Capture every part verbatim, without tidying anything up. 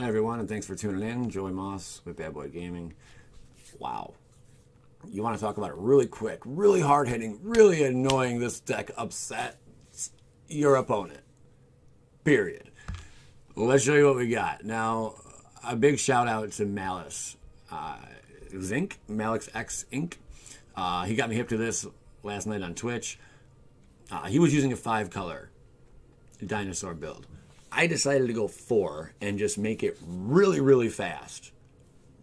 Hi everyone, and thanks for tuning in. Joey Moss with Bad Boy Gaming. Wow. You want to talk about it really quick, really hard-hitting, really annoying, this deck upsets your opponent. Period. Let's show you what we got. Now, a big shout-out to Malice uh, Zinc, Malice X Incorporated. Uh, he got me hip to this last night on Twitch. Uh, he was using a five-color dinosaur build. I decided to go four and just make it really, really fast.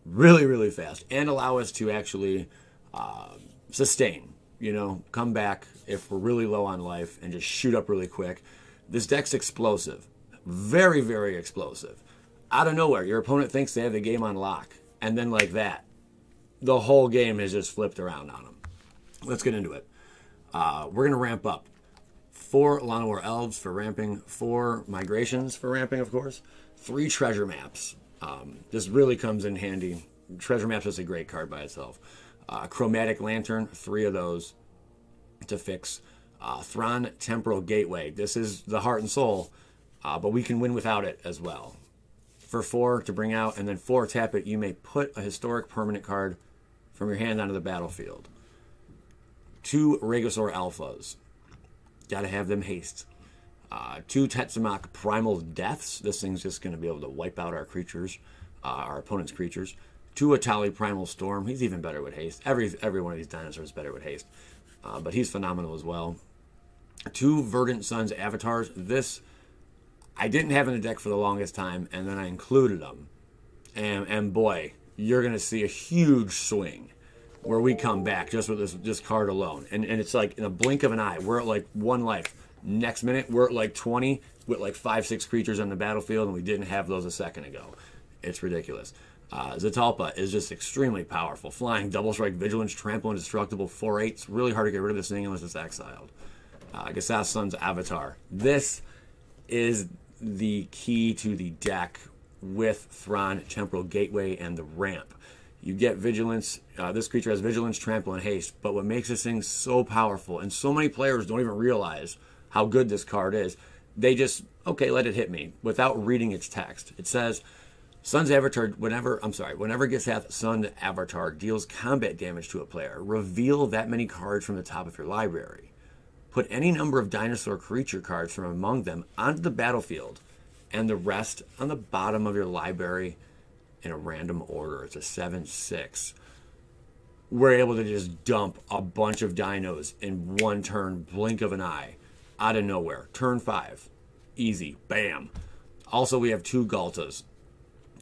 Really, really fast. And allow us to actually uh, sustain. You know, come back if we're really low on life and just shoot up really quick. This deck's explosive. Very, very explosive. Out of nowhere, your opponent thinks they have the game on lock. And then like that, the whole game has just flipped around on them. Let's get into it. Uh, we're going to ramp up. Four Llanowar Elves for ramping, four Migrations for ramping, of course, three Treasure Maps. Um, this really comes in handy. Treasure Maps is a great card by itself. Uh, Chromatic Lantern, three of those to fix. Uh, Thran Temporal Gateway. This is the heart and soul, uh, but we can win without it as well. For four to bring out, and then four tap it, you may put a historic permanent card from your hand onto the battlefield. Two Regisaur Alphas. Gotta have them haste. Uh, two Tetzimoc Primal Deaths. This thing's just going to be able to wipe out our creatures, uh, our opponent's creatures. Two Etali Primal Storm. He's even better with haste. Every, every one of these dinosaurs is better with haste. Uh, but he's phenomenal as well. Two Verdant Suns Avatars. This, I didn't have in the deck for the longest time, and then I included them. And, and boy, you're going to see a huge swing where we come back just with this, this card alone. And, and it's like in a blink of an eye. We're at like one life. Next minute, we're at like twenty with like five, six creatures on the battlefield, and we didn't have those a second ago. It's ridiculous. Uh, Zetalpa is just extremely powerful. Flying, double strike, vigilance, trample, and destructible, four eight. It's really hard to get rid of this thing unless it's exiled. Uh, Gishath Sun's Avatar. This is the key to the deck with Thran, Temporal Gateway, and the ramp. You get vigilance. Uh, this creature has vigilance, trample, and haste. But what makes this thing so powerful, and so many players don't even realize how good this card is, they just, okay, let it hit me without reading its text. It says, Sun's Avatar, whenever, I'm sorry, whenever Gishath Sun's Avatar deals combat damage to a player, reveal that many cards from the top of your library. Put any number of dinosaur creature cards from among them onto the battlefield, and the rest on the bottom of your library in a random order. It's a seven six. We're able to just dump a bunch of dinos in one turn, blink of an eye, out of nowhere. Turn five. Easy. Bam. Also, we have two Ghaltas.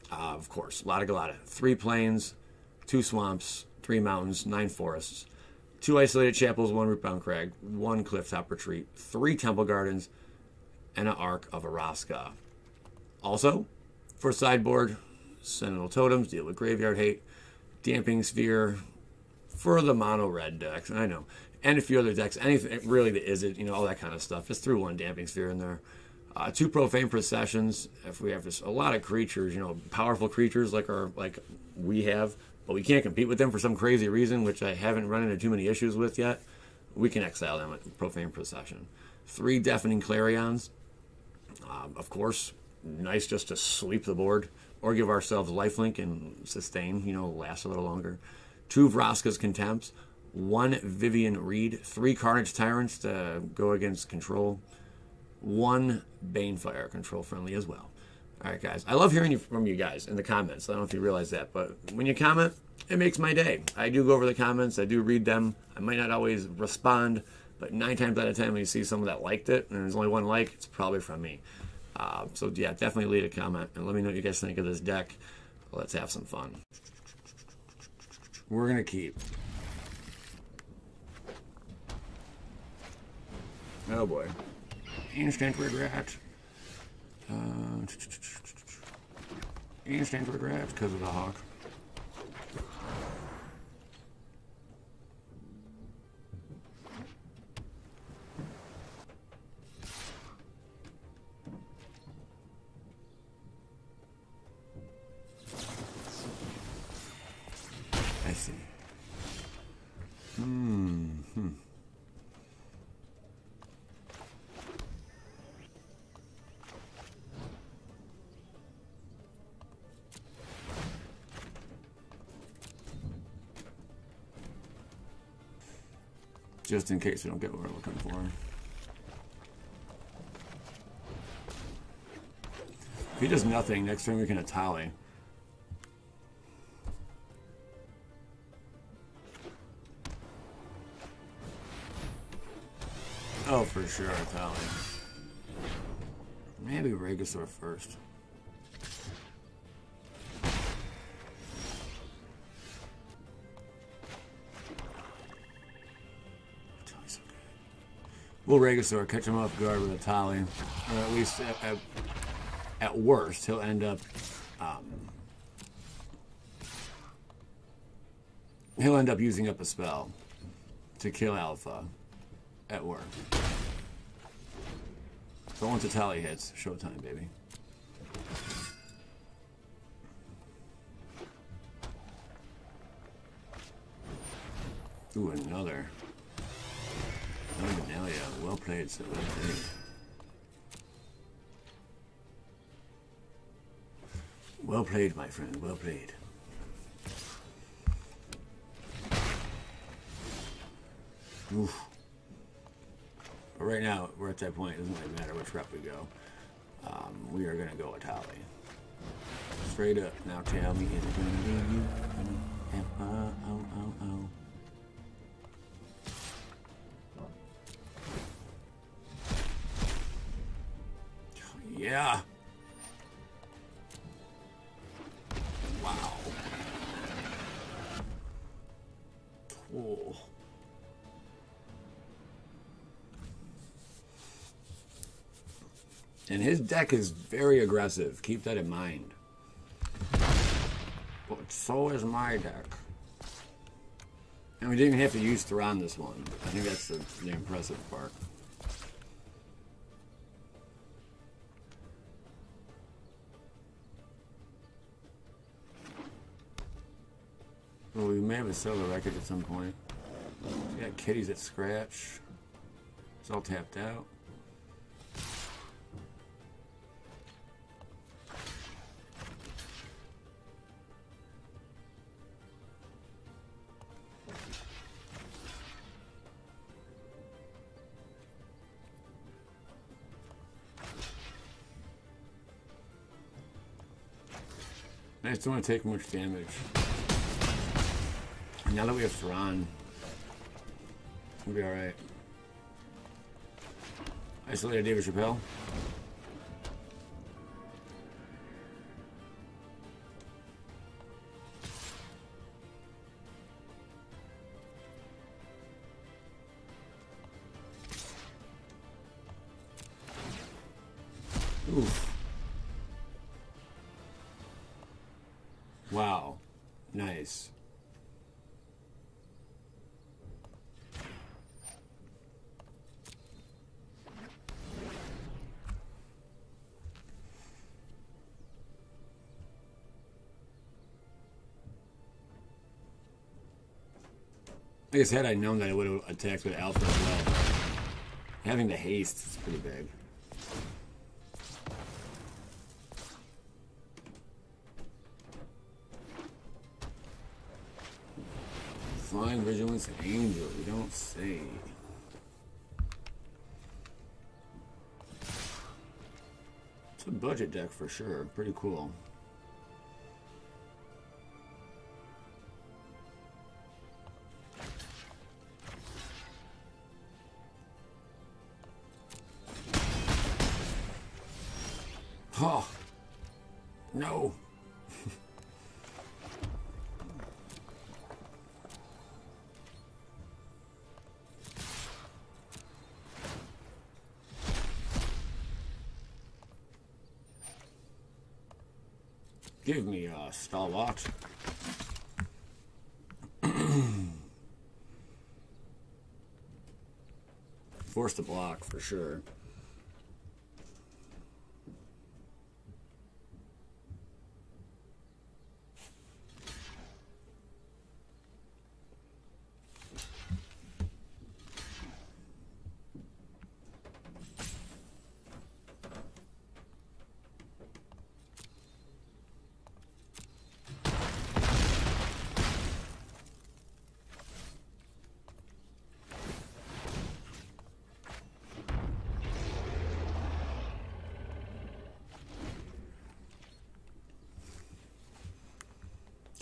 Uh, of course, Lotta Galata. Three plains, two swamps, three mountains, nine forests, two isolated chapels, one Rootbound Crag, one Clifftop Retreat, three Temple Gardens, and an Arch of Orazca. Also, for sideboard, Sentinel Totems, deal with graveyard hate, Damping Sphere for the mono red decks, I know, and a few other decks, anything really that isn't, you know, all that kind of stuff. Just threw one Damping Sphere in there. Uh, two Profane Processions, if we have just a lot of creatures, you know, powerful creatures like our, like we have, but we can't compete with them for some crazy reason, which I haven't run into too many issues with yet. We can exile them with Profane Procession. Three Deafening Clarions, um, of course, nice just to sweep the board. Or give ourselves lifelink and sustain, you know, last a little longer. Two Vraska's Contempts, one Vivien Reid, three Carnage Tyrants to go against control, one Banefire, control friendly as well. All right, guys, I love hearing you from you guys in the comments. I don't know if you realize that, but when you comment, it makes my day. I do go over the comments, I do read them. I might not always respond, but nine times out of ten, when you see someone that liked it, and there's only one like, it's probably from me. Uh, so yeah, definitely leave a comment and let me know what you guys think of this deck. Let's have some fun. We're gonna keep. Oh boy, instant regret. Uh, instant regret because of the hawk. just in case we don't get what we're looking for. If he does nothing, next turn we can Etali. Oh, for sure, Etali. Maybe Regisaur first. We'll Regisaur, catch him off guard with Etali. Or at least, at, at, at worst, he'll end up... Um, he'll end up using up a spell to kill Alpha. At work. So once Etali hits, showtime, baby. Ooh, another. Another Benelia. Well played, so well played. Well played, my friend. Well played. Oof. But right now, we're at that point. It doesn't really matter which rep we go. Um, we are going to go Etali. Straight up. Now tell me, is it going to be you? Oh, oh, oh, oh. Yeah. Wow. Cool. And his deck is very aggressive. Keep that in mind. But so is my deck. And we didn't even have to use Thran this one. I think that's the, the impressive part. Well, we may have a silver record at some point. We got kitties at scratch. It's all tapped out. I just don't want to take much damage. Now that we have Thran, we'll be alright. Isolated David Chappelle. Oof. Wow. Nice. I guess had I known that, I would have attacked with Alpha as well. Having the haste is pretty big. Flying Vigilance Angel, we don't see. It's a budget deck for sure, pretty cool. Oh, no. Give me a stalwart. Force the block for sure.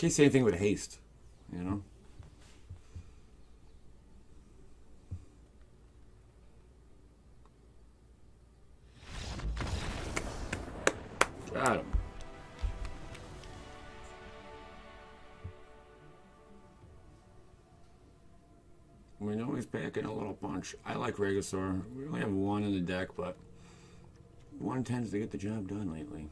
Can't say anything with haste, you know? Got him. We know he's packing a little punch. I like Regisaur. We only have one in the deck, but one tends to get the job done lately.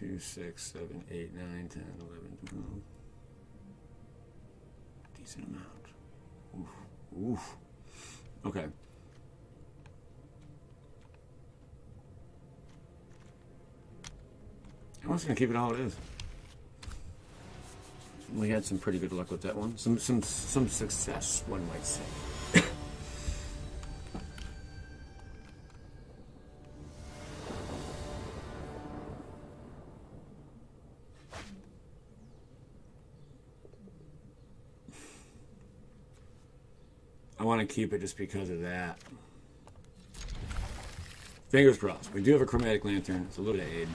Two, six, seven, eight, nine, ten, eleven, twelve. Decent amount. Oof. Oof. Okay. I'm just gonna keep it all it is. We had some pretty good luck with that one. Some some some success, one might say. I want to keep it just because of that. Fingers crossed. We do have a Chromatic Lantern. It's a little bit of aid.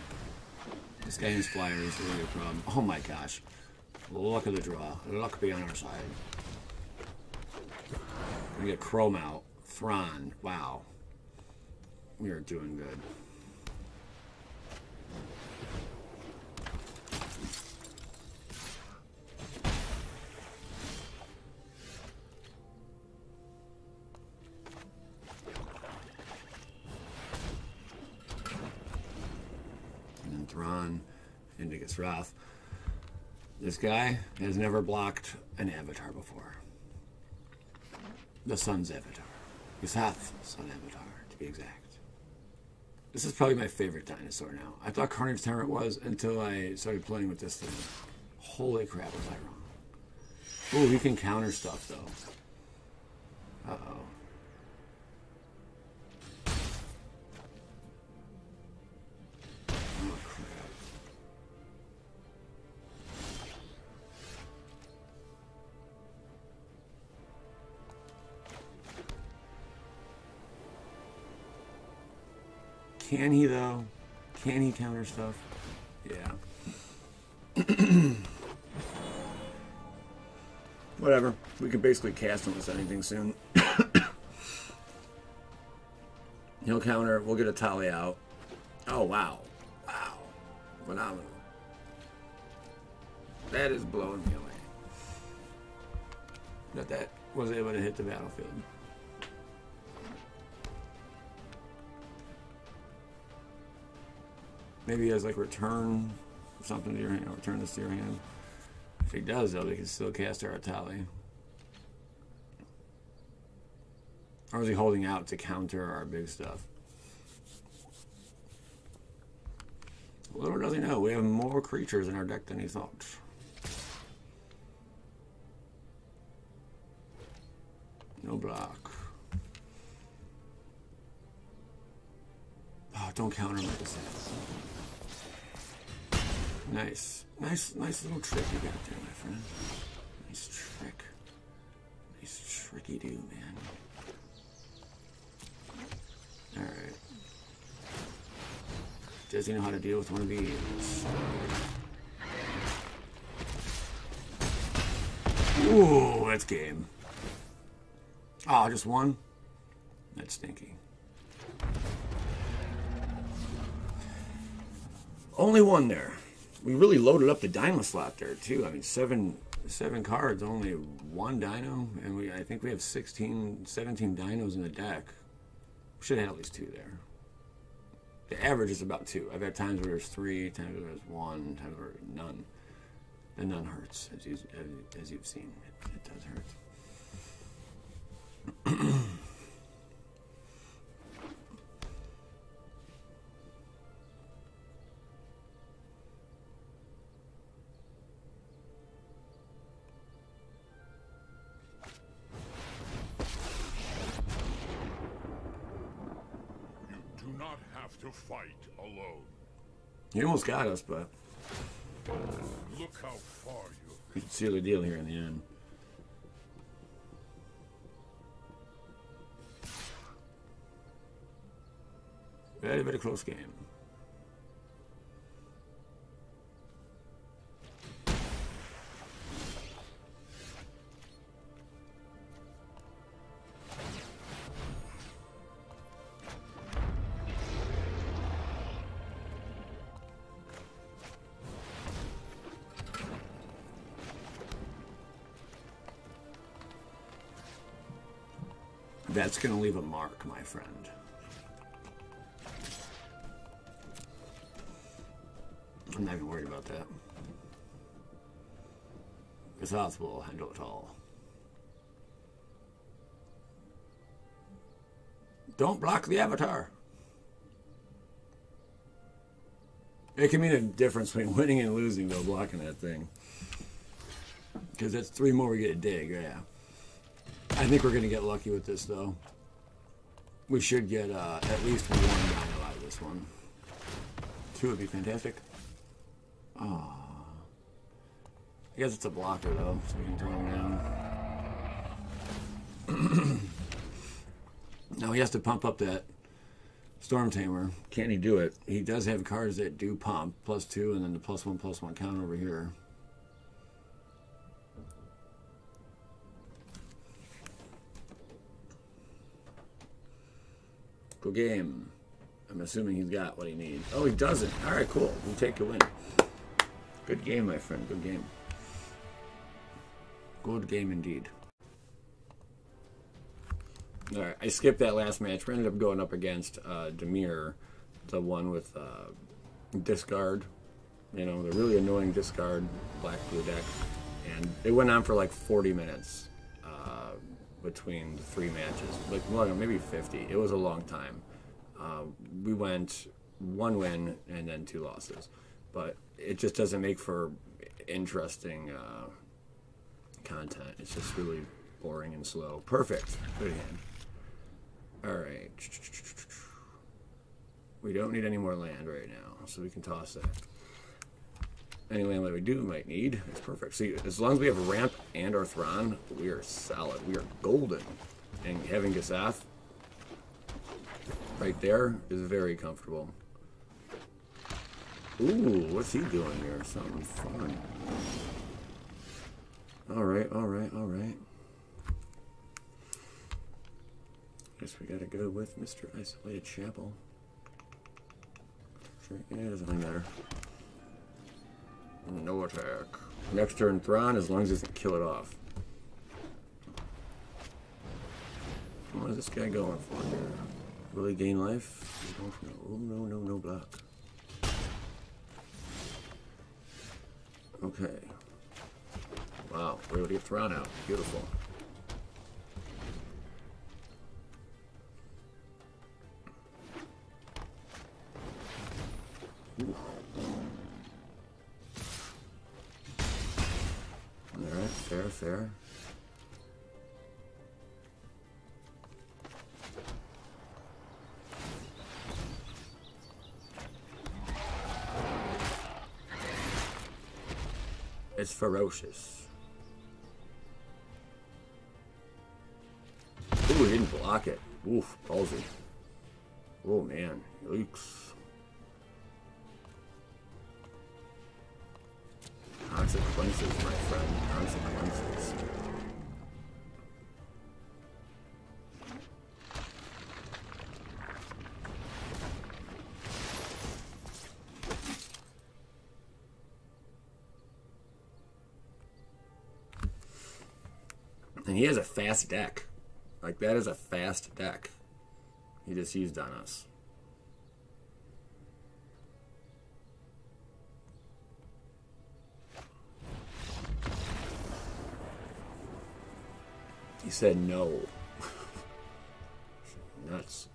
This guy and his flyer is really a problem. Oh my gosh. Luck of the draw. Luck be on our side. We get Chrome out. Thran. Wow. We are doing good. Wrath. This guy has never blocked an avatar before. The Sun's Avatar. Gishath Sun's Avatar, to be exact. This is probably my favorite dinosaur now. I thought Carnage Tyrant was until I started playing with this thing. Holy crap, was I wrong. Ooh, he can counter stuff, though. Uh-oh. Can he, though? Can he counter stuff? Yeah. Whatever. We could basically cast him with anything soon. He'll counter. We'll get Etali out. Oh, wow. Wow. Phenomenal. That is blowing me away. That that was able to hit the battlefield. Maybe he has like return something to your hand, or return this to your hand. If he does, though, they can still cast our Etali. Or is he holding out to counter our big stuff? Little does he know, we have more creatures in our deck than he thought. No block. Oh, don't counter him like this. Nice. Nice nice little trick you got there, my friend. Nice trick. Nice tricky do, man. Alright. Does he know how to deal with one of these? Ooh, that's game. Oh, just one? That's stinky. Only one there. We really loaded up the dino slot there too. I mean, seven seven cards, only one dino, and we I think we have sixteen, seventeen dinos in the deck. We should have had at least two there. The average is about two. I've had times where there's three, times where there's one, times where none. And none hurts, as you as you've seen. It, it does hurt. To fight alone. He almost got us, but look how far you we can seal the deal here in the end. Very, very close game. That's gonna leave a mark, my friend. I'm not even worried about that. Gishath will handle it all. Don't block the Avatar. It can mean a difference between winning and losing, though, blocking that thing. Because that's three more we get to dig, yeah. I think we're going to get lucky with this, though. We should get uh, at least one dino out of this one. Two would be fantastic. Oh. I guess it's a blocker, though, so we can throw him down. Now he has to pump up that Storm Tamer. Can't he do it? He does have cards that do pump. Plus two, and then the plus one, plus one count over here. Go game. I'm assuming he's got what he needs. Oh, he doesn't. All right, cool. We'll take a win. Good game, my friend. Good game. Good game indeed. All right, I skipped that last match. We ended up going up against uh, Dimir, the one with uh, discard. You know, the really annoying discard, black-blue deck. And it went on for like forty minutes. Uh, between the three matches, like well, maybe fifty. It was a long time. Uh, we went one win and then two losses, but it just doesn't make for interesting uh, content. It's just really boring and slow. Perfect. Good hand. All right. We don't need any more land right now, so we can toss that. Any land that we do might need is perfect. See, as long as we have a ramp and our Thran, we are solid. We are golden. And having Gishath right there is very comfortable. Ooh, what's he doing here? Something fun. All right, all right, all right. Guess we gotta go with Mister Isolated Chapel. Sure, yeah, it doesn't really matter. No attack. Next turn Thran, as long as it doesn't kill it off. What is this guy going for here? Will he gain life? Oh, no, no, no block. Okay. Wow, we're able to get Thran out. Beautiful. Ooh. Fair, fair. It's ferocious. Ooh, he didn't block it. Oof, ballsy. Oh man, yikes. Consequences, my friend. Consequences. And he has a fast deck. Like, that is a fast deck. He just used on us. He said no. Nuts.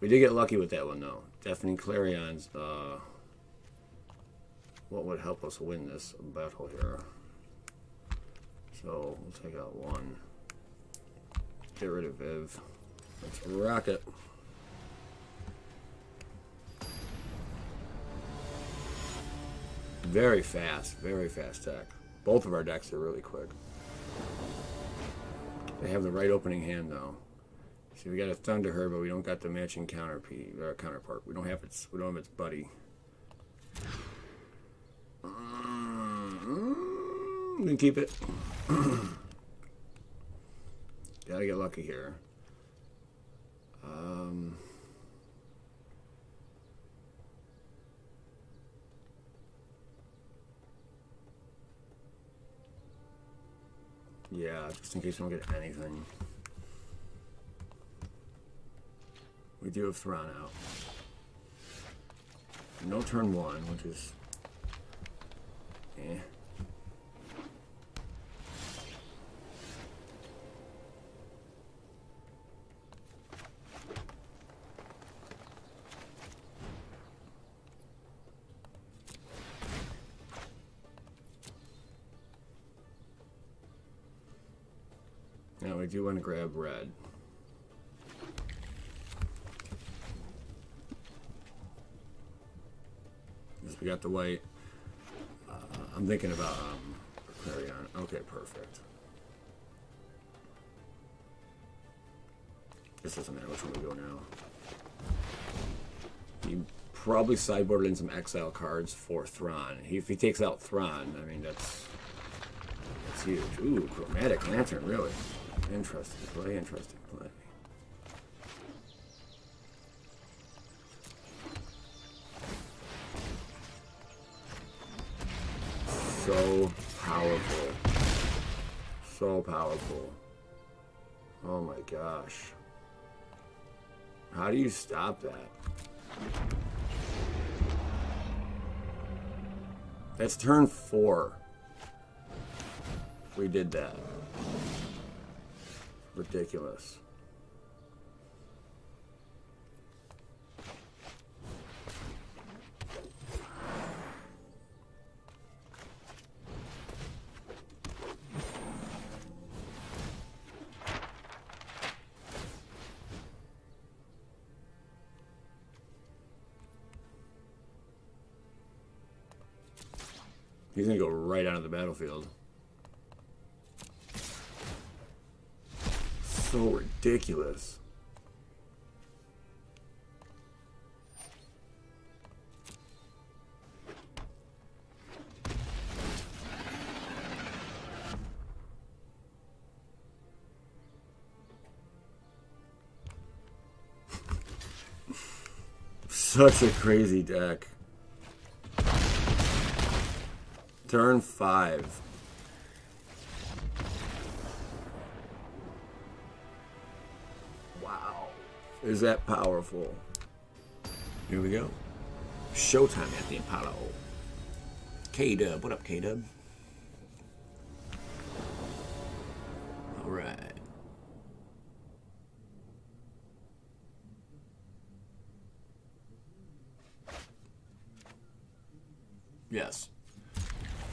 We did get lucky with that one, though. Deafening Clarion's, uh... what would help us win this battle here? So, we'll take out one. Get rid of Viv. Let's rock it. Very fast. Very fast deck. Both of our decks are really quick. They have the right opening hand, though. See, we got a Thunderherd, but we don't got the matching counter P, uh, counterpart. We don't have its. We don't have its buddy. Mm-hmm. We can keep it. Gotta get lucky here. Um. Yeah, just in case we don't get anything. We do have Thran out. No turn one, which is... eh. Now we do want to grab red. We got the white. Uh, I'm thinking about um, Clarion. Okay, perfect. This doesn't matter which one we go now. He probably sideboarded in some exile cards for Thran. He, if he takes out Thran, I mean, that's, that's huge. Ooh, Chromatic Lantern, really. Interesting play, interesting play. So powerful. So powerful. Oh my gosh. How do you stop that? That's turn four. We did that. Ridiculous. He's gonna go right out of the battlefield. So ridiculous. Such a crazy deck. Turn five. Wow. Is that powerful? Here we go. Showtime at the Apollo. K-Dub. What up, K-Dub? All right. Yes.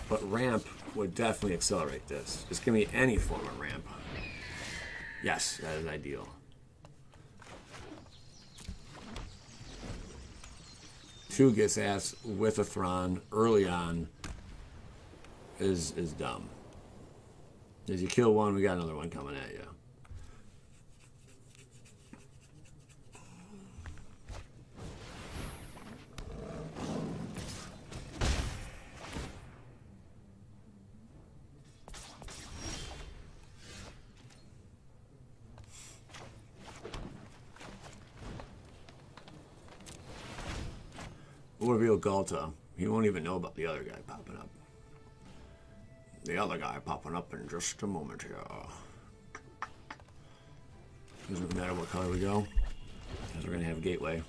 But ramp would definitely accelerate this. It's gonna be any form of ramp. Yes, that is ideal. Two gets ass with a Thran early on is is dumb. As you kill one, we got another one coming at you. Reveal Ghalta, he won't even know about the other guy popping up. The other guy popping up in just a moment here. Doesn't matter what color we go, because we're going to have a gateway.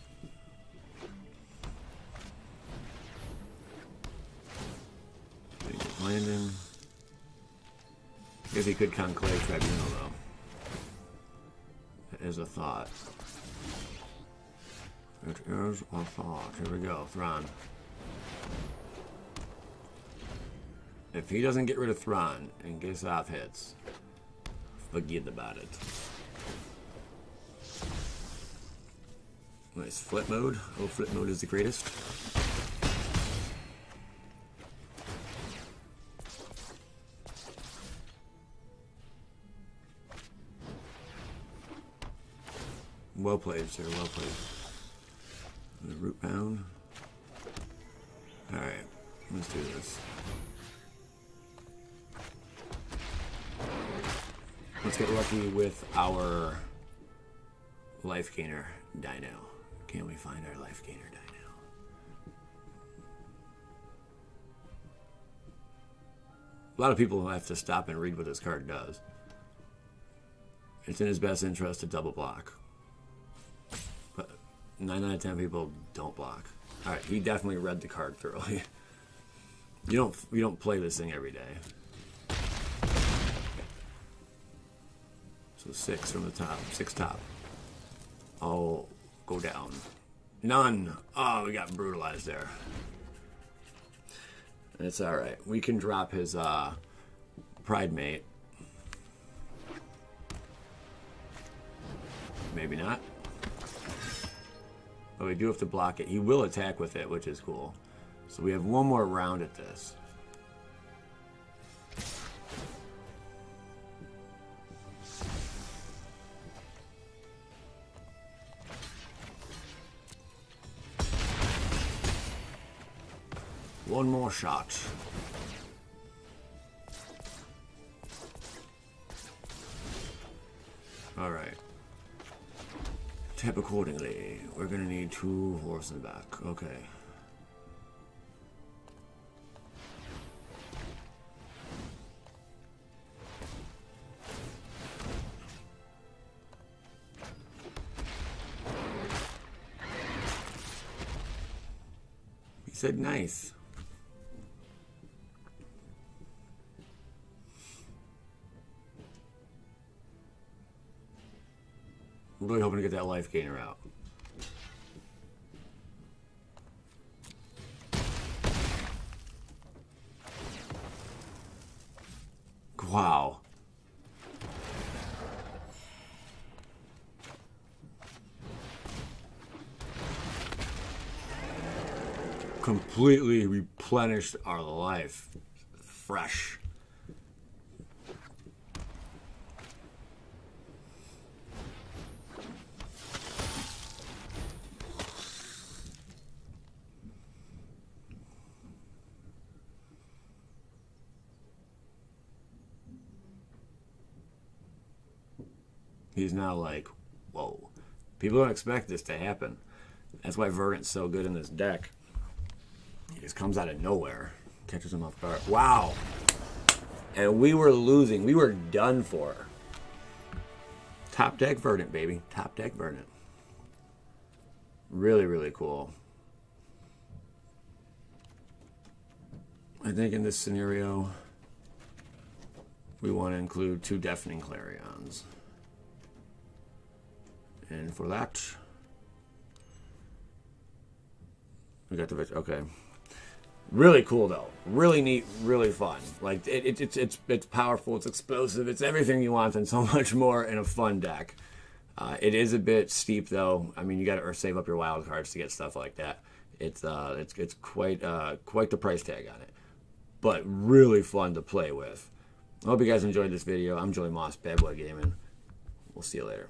Landing. I guess he could Conclave Tribunal, though. That is a thought. It is a thought. Here we go, Thran. If he doesn't get rid of Thran and Gishath hits, forget about it. Nice flip mode. Oh, flip mode is the greatest. Well played, sir. Well played. The root bound. Alright. Let's do this. Let's get lucky with our life gainer dino. Can we find our life gainer dino? A lot of people have to stop and read what this card does. It's in his best interest to double block. But nine out of ten people don't block. Alright, he definitely read the card thoroughly. You don't, you don't play this thing every day. So six from the top. Six top. Oh, go down. None. Oh, we got brutalized there. It's alright. We can drop his uh, Pride Mate. Maybe not. But we do have to block it. He will attack with it, which is cool. So we have one more round at this. One more shot. All right. Tap accordingly. We're gonna need two horses back. Okay. He said nice. I'm really hoping to get that life gainer out. Wow. Completely replenished our life. Fresh. He's now like, whoa. People don't expect this to happen. That's why Verdant's so good in this deck. He just comes out of nowhere. Catches him off guard. Wow. And we were losing. We were done for. Top deck Verdant, baby. Top deck Verdant. Really, really cool. I think in this scenario, we want to include two Deafening Clarions. And for that, we got the victory. Okay, really cool though. Really neat. Really fun. Like it, it, it's it's it's powerful. It's explosive. It's everything you want and so much more in a fun deck. Uh, it is a bit steep though. I mean, you got to save up your wild cards to get stuff like that. It's uh, it's it's quite uh, quite the price tag on it, but really fun to play with. I hope you guys enjoyed this video. I'm Joey Moss, Bad Boy Gaming. We'll see you later.